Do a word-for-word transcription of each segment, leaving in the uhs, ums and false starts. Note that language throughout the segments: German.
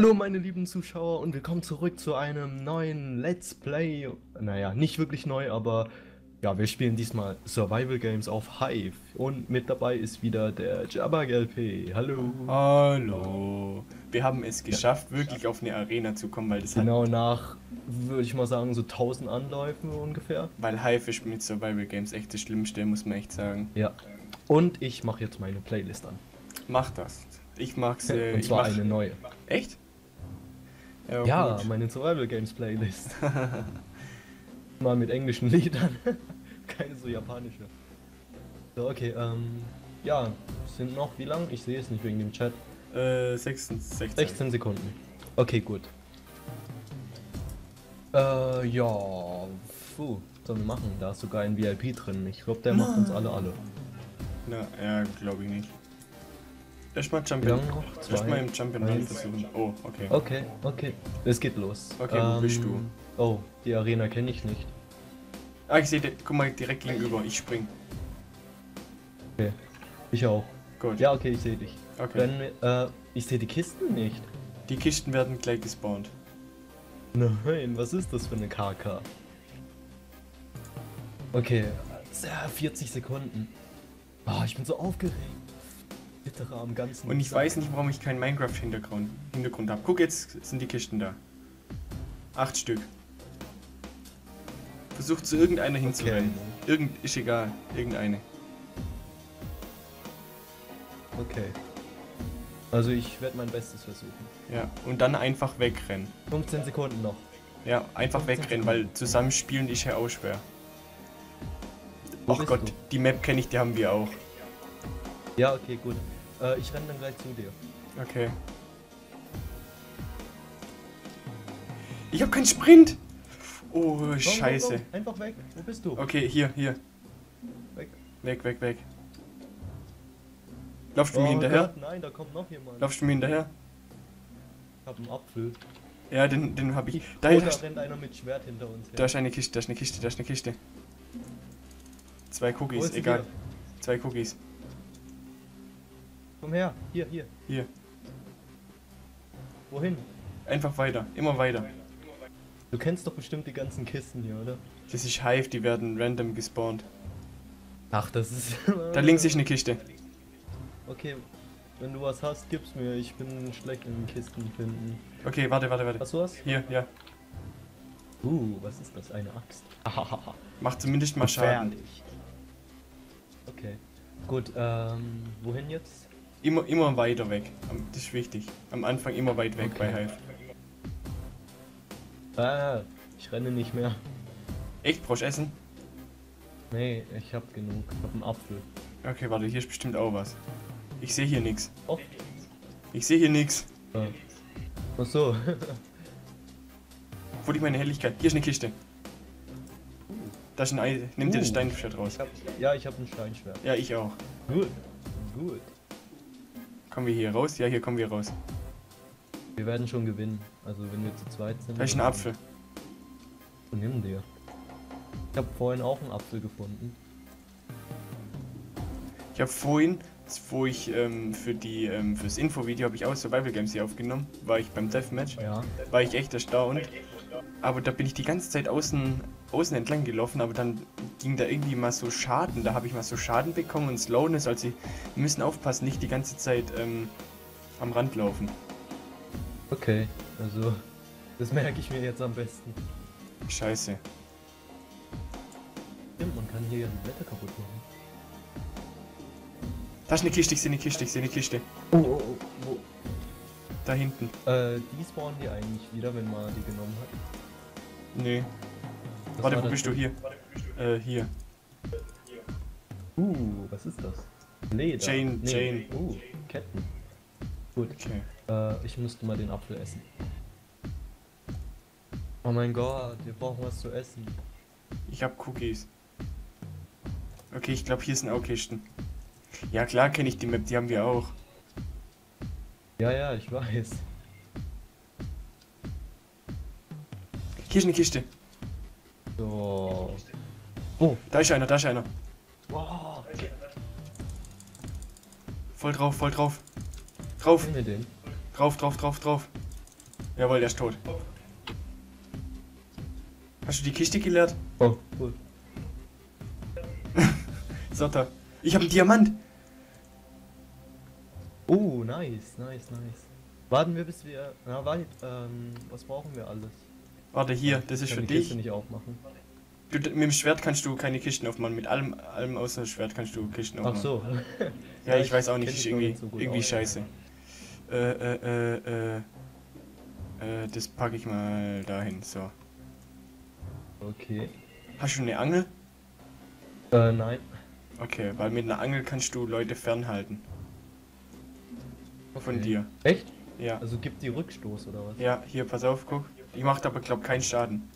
Hallo meine lieben Zuschauer und willkommen zurück zu einem neuen Let's Play. Naja, nicht wirklich neu, aber ja, wir spielen diesmal Survival Games auf Hive. Und mit dabei ist wieder der JabbaGLP. Hallo. Hallo. Wir haben es geschafft, ja, wirklich auf eine Arena zu kommen, weil das genau hat nach, würde ich mal sagen, so tausend Anläufen ungefähr. Weil Hive ist mit Survival Games echt das Schlimmste, muss man echt sagen. Ja. Und ich mache jetzt meine Playlist an. Mach das. Ich mag's. Äh, Und zwar ich mach, eine neue. Echt? Ja, ja, meine Survival Games Playlist. Mal mit englischen Liedern. Keine so japanische. So, okay, ähm. ja, sind noch wie lang? Ich sehe es nicht wegen dem Chat. Äh, sechzehn, sechzehn. sechzehn Sekunden. Okay, gut. Äh, ja. Puh, was sollen wir machen? Da ist sogar ein V I P drin. Ich glaube, der macht uns alle alle. Na, ja, glaube ich nicht. Erstmal Champion. Erstmal im Champion Run versuchen. Oh, okay. Okay, okay. Es geht los. Okay, wo ähm, bist du? Oh, die Arena kenne ich nicht. Ah, ich sehe, guck mal, direkt gegenüber. Ich spring. Okay. Ich auch. Gut. Ja, okay, ich sehe dich. Okay. Dann, äh, ich sehe die Kisten nicht. Die Kisten werden gleich gespawnt. Nein, was ist das für eine K K? Okay, vierzig Sekunden. Oh, ich bin so aufgeregt. Am ganzen Und ich Tag. weiß nicht, warum ich keinen Minecraft-Hintergrund Hintergrund habe. Guck, jetzt sind die Kisten da. Acht Stück. Versucht zu irgendeiner hinzurennen. Okay. Irgend ist egal. Irgendeine. Okay. Also ich werde mein Bestes versuchen. Ja, und dann einfach wegrennen. fünfzehn Sekunden noch. Ja, einfach wegrennen, Sekunden. weil zusammenspielen ist ja auch schwer. Wo Ach Gott, du? die Map kenne ich, die haben wir auch. Ja, okay, gut. Äh, ich renne dann gleich zu dir. Okay. Ich hab keinen Sprint! Oh, komm, scheiße. Komm, komm. Einfach weg. Wo bist du? Okay, hier, hier. Weg. Weg, weg, weg. Laufst du oh, mir hinterher? Gott, nein, da kommt noch jemand. Laufst du mir hinterher? Ich hab einen Apfel. Ja, den, den hab ich. Da, oh, da rennt einer mit Schwert hinter uns her. Da ist eine Kiste, da ist eine Kiste, da ist eine Kiste. Zwei Cookies, egal. Hier? Zwei Cookies. Komm her, hier, hier. Hier. Wohin? Einfach weiter, immer weiter. Du kennst doch bestimmt die ganzen Kisten hier, oder? Das ist Hive, die werden random gespawnt. Ach, das ist... Da links ist eine Kiste. Okay, wenn du was hast, gib's mir. Ich bin schlecht in den Kisten finden. Okay, warte, warte, warte. Hast du was? Hier, ja. Uh, was ist das? Eine Axt. Macht zumindest mal Schaden. Okay, gut, ähm, wohin jetzt? Immer, immer weiter weg. Das ist wichtig. Am Anfang immer weit weg okay. bei Hive. Ah, ich renne nicht mehr. Echt? Brauchst du Essen? Nee, ich hab genug. Ich hab einen Apfel. Okay, warte, hier ist bestimmt auch was. Ich sehe hier nichts. Oh. Ich sehe hier nichts. Ah. Ach so. Wo liegt meine Helligkeit? Hier ist eine Kiste. Da ist ein Ei. Nimm uh. dir das Steinschwert raus. Ich hab, ja, ich hab ein Steinschwert. Ja, ich auch. Gut. Gut. Kommen wir hier raus? Ja, hier kommen wir raus. Wir werden schon gewinnen. Also wenn wir zu zweit sind. Da ist ein Apfel. Nimm dir. Ich habe vorhin auch einen Apfel gefunden. Ich habe vorhin, wo ich ähm, für die ähm, fürs Infovideo habe ich auch Survival Games hier aufgenommen. War ich beim Deathmatch. Ja. War ich echt erstaunt. Aber da bin ich die ganze Zeit außen außen entlang gelaufen, aber dann ging da irgendwie mal so Schaden. Da habe ich mal so Schaden bekommen und Slowness, also wir müssen aufpassen, nicht die ganze Zeit ähm, am Rand laufen. Okay, also das merke ich mir jetzt am besten. Scheiße. Stimmt, man kann hier ja die Blätter kaputt machen. Da ist eine Kiste, ich sehe eine Kiste, ich sehe eine Kiste. Oh, oh, oh, oh. Da hinten. Äh, die spawnen die eigentlich wieder, wenn man die genommen hat? Nee. Was Warte, wo bist du? Hier. Warte, wo bist du? Äh, hier. Uh, was ist das? Leder. Jane, nee. Jane. Uh, Ketten. Gut. Okay. Äh, ich müsste mal den Apfel essen. Oh mein Gott, wir brauchen was zu essen. Ich hab Cookies. Okay, ich glaube, hier sind auch Kisten. Ja klar kenne ich die Map, die haben wir auch. Ja, ja, ich weiß. Hier ist eine Kiste. So. Oh, da ist einer, da ist einer. Wow. Voll drauf, voll drauf. Drauf. Drauf, drauf, drauf, drauf. Jawohl, der ist tot. Hast du die Kiste geleert? Oh, gut. Sotter. Ich habe einen Diamant. Oh, nice, nice, nice. Warten wir, bis wir... Na, warte, ähm, was brauchen wir alles? Warte, hier, das ist für dich. Ich kann die Kiste nicht aufmachen. Du, mit dem Schwert kannst du keine Kisten aufmachen. Mit allem, allem außer Schwert kannst du Kisten aufmachen. Ach so. Ja, ich, ich weiß auch nicht, ist irgendwie, so irgendwie auch, scheiße. Ja. Äh, äh, äh, äh, äh, das packe ich mal dahin, so. Okay. Hast du eine Angel? Äh, nein. Okay, weil mit einer Angel kannst du Leute fernhalten. Okay. Von dir. Echt? Ja. Also gibt die Rückstoß oder was? Ja, hier, pass auf, guck. Die macht aber, glaub, keinen Schaden.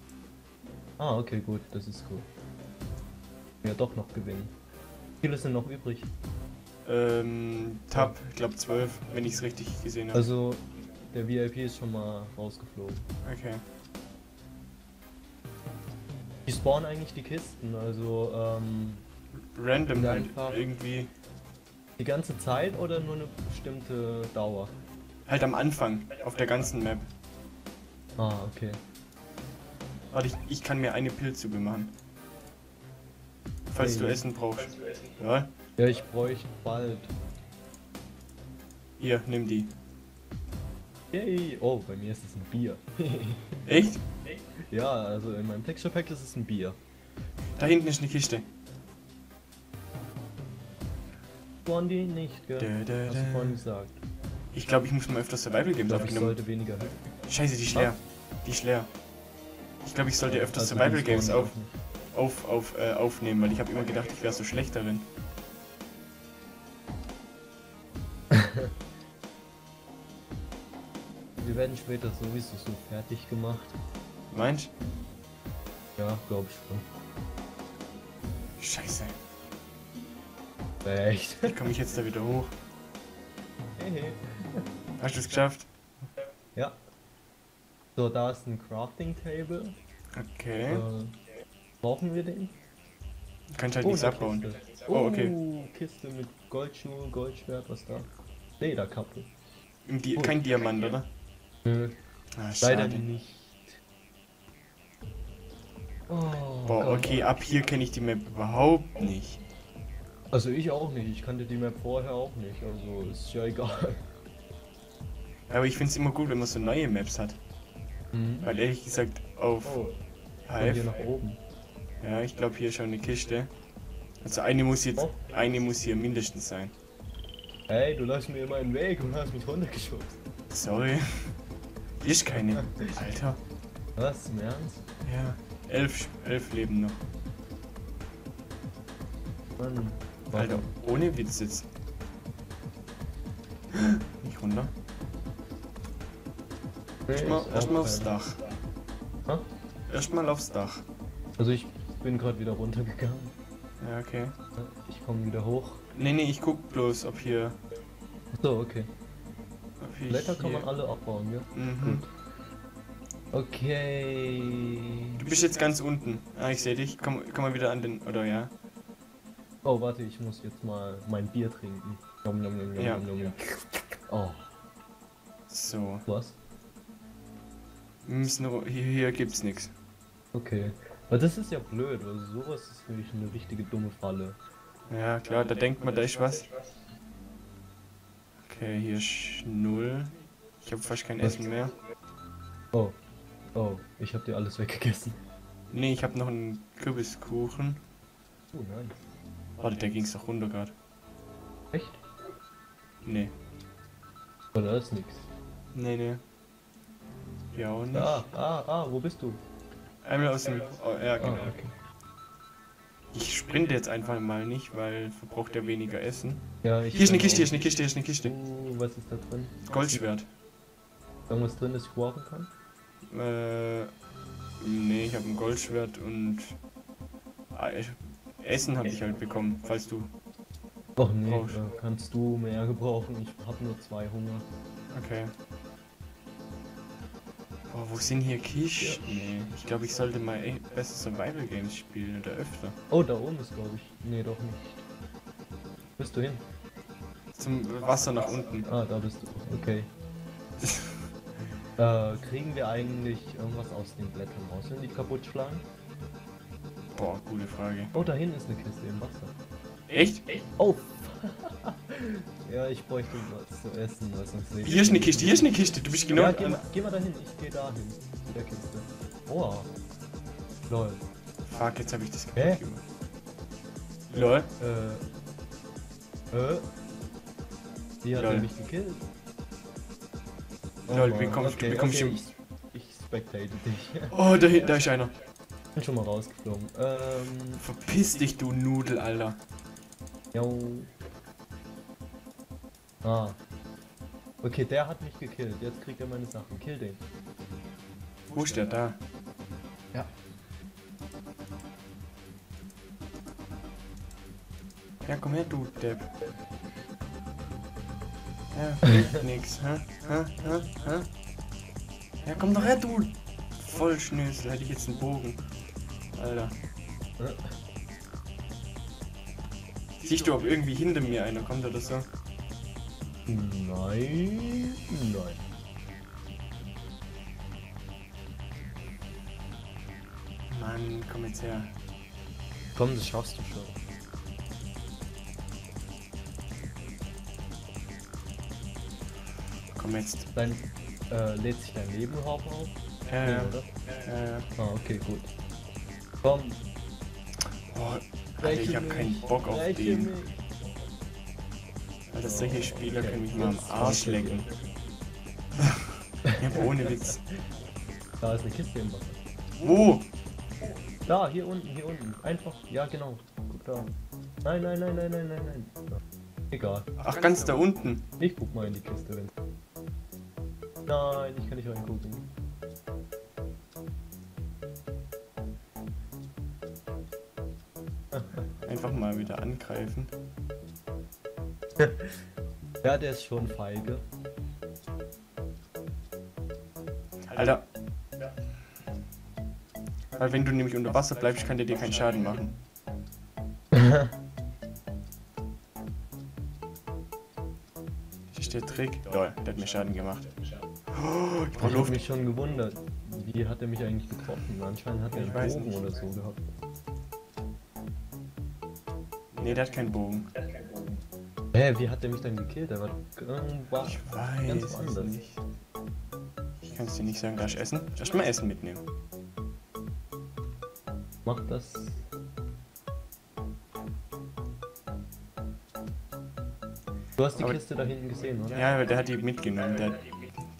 Ah, okay, gut, das ist gut. Ja, doch noch gewinnen. Wie viele sind noch übrig? Ähm, Tab, ich glaube zwölf, wenn ich es richtig gesehen habe. Also, der V I P ist schon mal rausgeflogen. Okay. Die spawnen eigentlich die Kisten, also ähm... Random halt, irgendwie. Die ganze Zeit oder nur eine bestimmte Dauer? Halt am Anfang, auf der ganzen Map. Ah, okay. Warte, ich, ich kann mir eine Pilzsuppe machen. Falls hey. du Essen brauchst. Ja? Ja, ich bräuchte bald. Hier, nimm die. Yay! Oh, bei mir ist es ein Bier. Echt? Ja, also in meinem Texture Pack ist es ein Bier. Da hinten ist eine Kiste. Bondi nicht, gell? Da, da, da. Hast du vorhin gesagt. Ich glaube, ich muss mal öfter Survival Games aufnehmen. Ich sollte weniger helfen. Scheiße, die ist leer. Die ist leer. Ich glaube, ich sollte öfter also Survival Games auf, auf, auf, äh, aufnehmen, weil ich habe immer gedacht, ich wäre so schlecht darin. Wir werden später sowieso so fertig gemacht. Meinst du? Ja, glaube ich schon. Scheiße. Echt? Wie komme ich jetzt da wieder hoch? Hey, hey. Hast du es geschafft? Ja. So, da ist ein Crafting Table. Okay. Äh, brauchen wir den? Kannst halt oh, nichts abbauen. Kiste. Oh, okay. Oh, Kiste mit Goldschuhe, Goldschwert, was da? Lederkappe. Di oh. Kein Diamant, oder? Nö. Ah, leider nicht. Oh, boah, Gott, okay, ab hier kenne ich die Map überhaupt nicht. Also ich auch nicht, ich kannte die Map vorher auch nicht, also ist ja egal. Aber ich find's immer gut, wenn man so neue Maps hat. Mhm. Weil ehrlich gesagt auf oh. Hive. Hier nach oben. Ja, ich glaube hier schon eine Kiste. Also eine muss jetzt, oh. eine muss hier mindestens sein. Hey, du läufst mir immer in den Weg und hast mich runtergeschubst. Sorry. Ist keine. Alter. Was, im Ernst? Ja. Elf, elf Leben noch. Mann. Alter, ohne Witz jetzt. Nicht runter. Nee, Erstmal erst aufs Dach. Hä? Erstmal aufs Dach. Also ich bin gerade wieder runtergegangen. Ja, okay. Ich komme wieder hoch. Nee, nee, ich guck bloß, ob hier... So, okay. Blätter kann man alle abbauen, ja? Mhm. Gut. Okay. Du bist jetzt ganz unten. Ah, ich sehe dich. Komm, komm mal wieder an den... Oder ja? Oh, warte, ich muss jetzt mal mein Bier trinken. Nom, nom, nom, nom, ja. nom, nom. Oh. So. Was? Wir müssen nur, hier, hier gibt's nichts. Okay. Aber das ist ja blöd, also sowas ist wirklich eine richtige dumme Falle. Ja, klar, da denkt man, da ist was. Okay, hier ist null. Ich habe fast kein was? Essen mehr. Oh. Oh, ich habe dir alles weggegessen. Nee, ich habe noch einen Kürbiskuchen. Oh nein. Warte, der ging's doch runter gerade. Echt? Nee. Aber da ist nix. Nee, nee. Ja auch nicht. Ah, ah, ah, wo bist du? Einmal aus dem... Oh, ja, genau. Ah, okay. Ich sprinte jetzt einfach mal nicht, weil verbraucht er weniger Essen. Ja, ich hier ist eine Kiste, hier ist eine Kiste, hier ist eine Kiste. Uh, was ist da drin? Goldschwert. Irgendwas drin, das ich warten kann? Äh... Nee, ich habe ein Goldschwert und... Ah, ich... Essen habe ich halt bekommen, falls du... Och nee, kannst du mehr gebrauchen, ich habe nur zwei Hunger. Okay. Oh, wo sind hier Kisten? Ja. Nee, ich glaube, ich sollte mal echt besser Survival Games spielen oder öfter. Oh, da oben ist, glaube ich. Nee, doch nicht. Bist du hin? Zum Wasser nach unten. Ah, da bist du. Okay. Äh, kriegen wir eigentlich irgendwas aus den Blättern raus, wenn die kaputt schlagen? Boah, gute Frage. Oh, da hinten ist eine Kiste im Wasser. Echt? Echt? Oh! Ja, ich bräuchte was zu essen, was uns nicht. Hier ist eine Kiste, hier ist eine Kiste, du bist genau. Ja, geh mal, geh mal dahin, ich geh dahin. Zu der Kiste. Oh. Lol. Fuck, jetzt hab ich das kaputt gemacht. Lol. Äh. Äh. Die hat nämlich gekillt. Oh, lol, wie kommst okay, du? Wie kommst okay, du? Ich, ich spectate dich. Oh, da, da ist einer. Ich bin schon mal rausgeflogen. Ähm. Verpiss dich, du Nudel, Alter. Jo. Ah. Okay, der hat mich gekillt. Jetzt kriegt er meine Sachen. Kill den. Wo ist der? Da. Ja. Ja, komm her, du Depp. Ja, nix, hä? Hä? Hä? Hä? Ja, komm doch her, du! Voll Schnösel, hätte ich jetzt einen Bogen. Alter. Äh. Siehst du, ob irgendwie hinter mir einer kommt oder so? Nein, nein. Mann, komm jetzt her. Komm, das schaffst du schon. Komm jetzt. Dann äh, lädt sich dein Leben überhaupt auf? Ja, ja. Ja, ja. Ah, okay, gut. Komm. Boah, Alter, ich hab mich. keinen Bock auf Reiche den. Mich. Alter, solche Spieler okay. können mich mal am Arsch lecken. Ja, ohne Witz. Da ist eine Kiste im Wasser. Wo? Da, hier unten, hier unten. Einfach, ja genau. Guck da. Nein, nein, nein, nein, nein, nein, nein. Egal. Ach, ganz da unten. Ich guck mal in die Kiste, wenn. Nein, ich kann nicht reingucken. Einfach mal wieder angreifen. Ja, der ist schon feige. Alter. Ja. Weil wenn du nämlich unter Wasser bleibst, kann der dir keinen Schaden machen. Das ist der Trick. Lol, der hat mir Schaden gemacht. Oh, ich ich hab mich schon gewundert. Wie hat er mich eigentlich getroffen? Anscheinend hat er einen Bogen oder so gehabt. Ne, der hat keinen Bogen. Hä, hey, wie hat der mich dann gekillt? Der war irgendwas ich weiß ganz anders. Nicht. Ich kann es dir nicht sagen, darfst du essen? Darfst du mal Essen mitnehmen? Mach das. Du hast die aber Kiste da hinten gesehen, oder? Ja, aber der hat die mitgenommen. Der,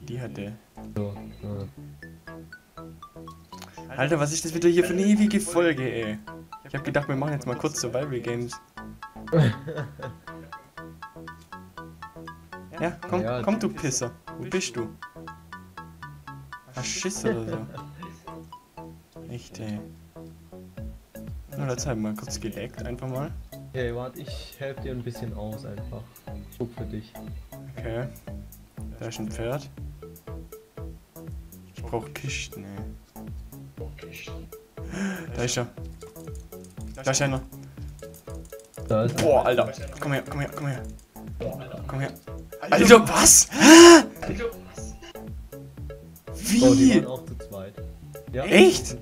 die hat der. So, so. Alter, was ist das wieder hier für eine ewige Folge, ey? Ich hab gedacht, wir machen jetzt mal kurz Survival Games. Ja, komm, ja, komm du Pisser. Wo bist du? Ach, Schiss oder so. Echt, ey. Na, das haben wir kurz geleckt, einfach mal. Hey, warte, ich helfe dir ein bisschen aus, einfach. Ich guck für dich. Okay. Da ist ein Pferd. Ich brauch Kisten, ey. Ich brauch Kisten. Da ist er. Da ist einer. Da ist er. Boah, Alter. Komm her, komm her, komm her. Komm her. Alter, was? Alter, was? Wie? Oh, die waren auch zu zweit. Ja, echt? Zu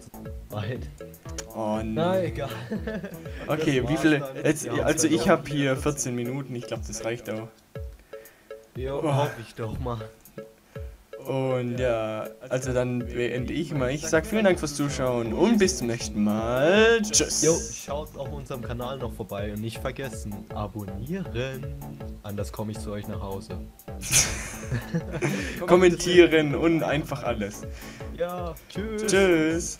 zweit. Oh nein. Na, egal. Okay, wie viele? Jetzt, also ich habe hier vierzehn Minuten, ich glaube das reicht auch. Jo, oh. Hoffe ich doch mal. Und ja, also dann beende ich mal. Ich sag vielen Dank fürs Zuschauen und bis zum nächsten Mal. Tschüss. Jo, schaut auf unserem Kanal noch vorbei und nicht vergessen, abonnieren. Anders komme ich zu euch nach Hause. Kommentieren und einfach alles. Ja, tschüss. Tschüss.